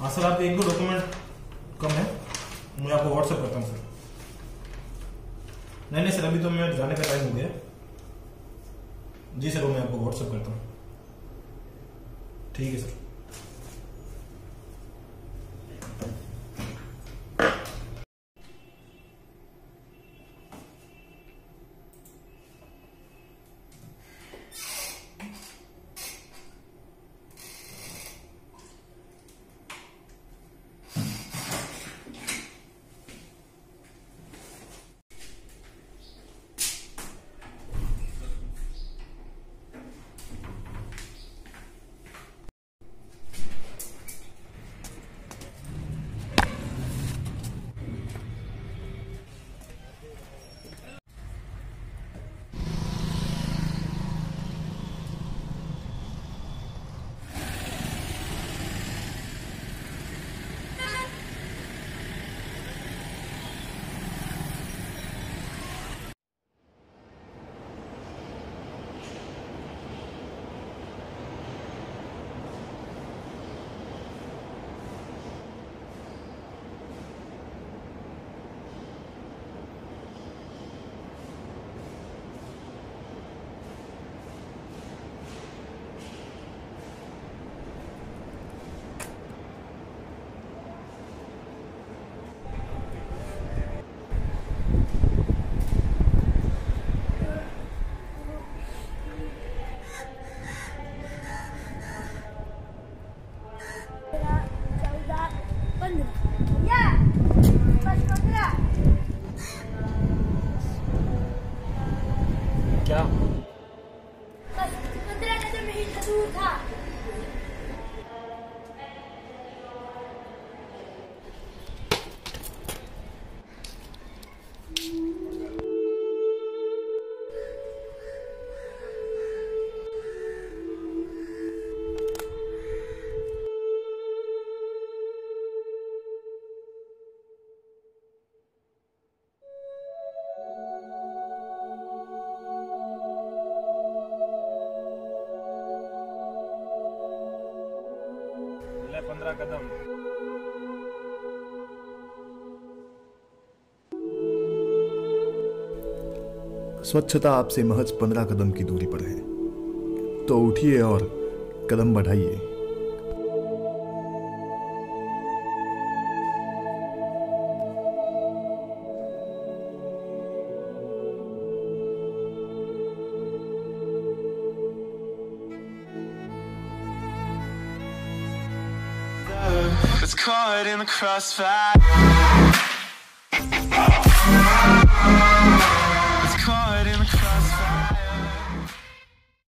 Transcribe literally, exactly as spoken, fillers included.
हाँ सर, आप एक दो डॉक्यूमेंट कम है, मैं आपको व्हाट्सएप करता हूँ सर। नहीं नहीं सर, अभी तो मैं जाने का टाइम हो गया। जी सर, मैं आपको व्हाट्सएप करता हूँ। ठीक है सर। क्या बस पंद्रह नजर में ही दूर था। पंद्रह कदम स्वच्छता आपसे महज पंद्रह कदम की दूरी पर है, तो उठिए और कदम बढ़ाइए। It's caught in the crossfire.